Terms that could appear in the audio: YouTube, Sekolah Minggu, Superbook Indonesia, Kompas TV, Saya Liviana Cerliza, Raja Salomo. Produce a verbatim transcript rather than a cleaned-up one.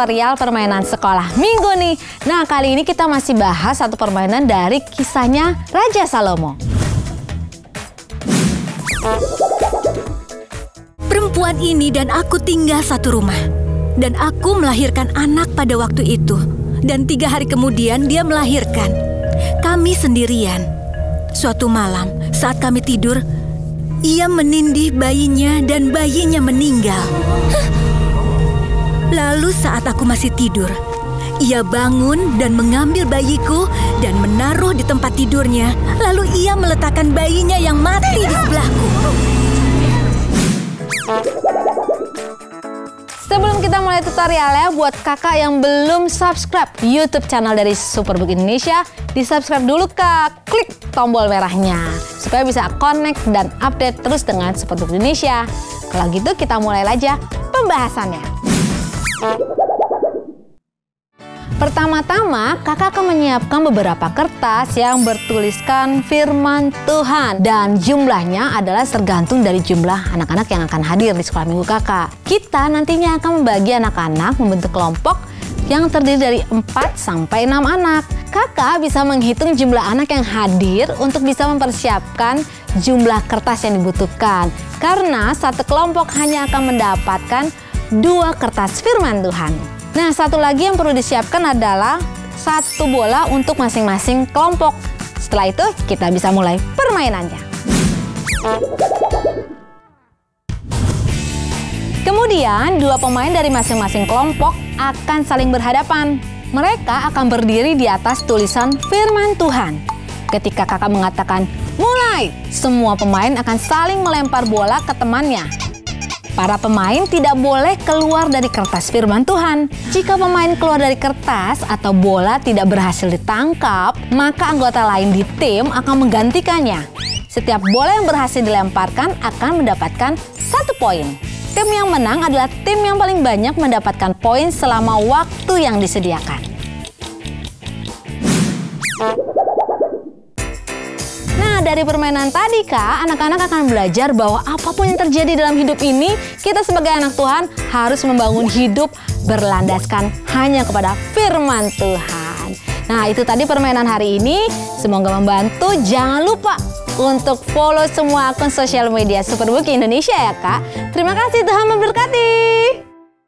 tutorial permainan sekolah minggu nih. Nah, kali ini kita masih bahas satu permainan dari kisahnya Raja Salomo. Perempuan ini dan aku tinggal satu rumah. Dan aku melahirkan anak pada waktu itu. Dan tiga hari kemudian dia melahirkan. Kami sendirian. Suatu malam, saat kami tidur, ia menindih bayinya dan bayinya meninggal. Lalu saat aku masih tidur, ia bangun dan mengambil bayiku dan menaruh di tempat tidurnya. Lalu ia meletakkan bayinya yang mati di sebelahku. Sebelum kita mulai tutorialnya, buat kakak yang belum subscribe YouTube channel dari Superbook Indonesia, di-subscribe dulu kak, klik tombol merahnya, supaya bisa connect dan update terus dengan Superbook Indonesia. Kalau gitu kita mulai aja pembahasannya. Pertama-tama, kakak akan menyiapkan beberapa kertas yang bertuliskan firman Tuhan. Dan jumlahnya adalah tergantung dari jumlah anak-anak yang akan hadir di sekolah minggu kakak. Kita nantinya akan membagi anak-anak membentuk kelompok yang terdiri dari empat sampai enam anak. Kakak bisa menghitung jumlah anak yang hadir untuk bisa mempersiapkan jumlah kertas yang dibutuhkan. Karena satu kelompok hanya akan mendapatkan dua kertas firman Tuhan. Nah, satu lagi yang perlu disiapkan adalah satu bola untuk masing-masing kelompok. Setelah itu, kita bisa mulai permainannya. Kemudian, dua pemain dari masing-masing kelompok akan saling berhadapan. Mereka akan berdiri di atas tulisan firman Tuhan. Ketika kakak mengatakan, mulai, semua pemain akan saling melempar bola ke temannya. Para pemain tidak boleh keluar dari kertas firman Tuhan. Jika pemain keluar dari kertas atau bola tidak berhasil ditangkap, maka anggota lain di tim akan menggantikannya. Setiap bola yang berhasil dilemparkan akan mendapatkan satu poin. Tim yang menang adalah tim yang paling banyak mendapatkan poin selama waktu yang disediakan. Dari permainan tadi kak, anak-anak akan belajar bahwa apapun yang terjadi dalam hidup ini, kita sebagai anak Tuhan harus membangun hidup berlandaskan hanya kepada firman Tuhan. Nah, itu tadi permainan hari ini. Semoga membantu. Jangan lupa untuk follow semua akun sosial media Superbook Indonesia ya kak. Terima kasih, Tuhan memberkati.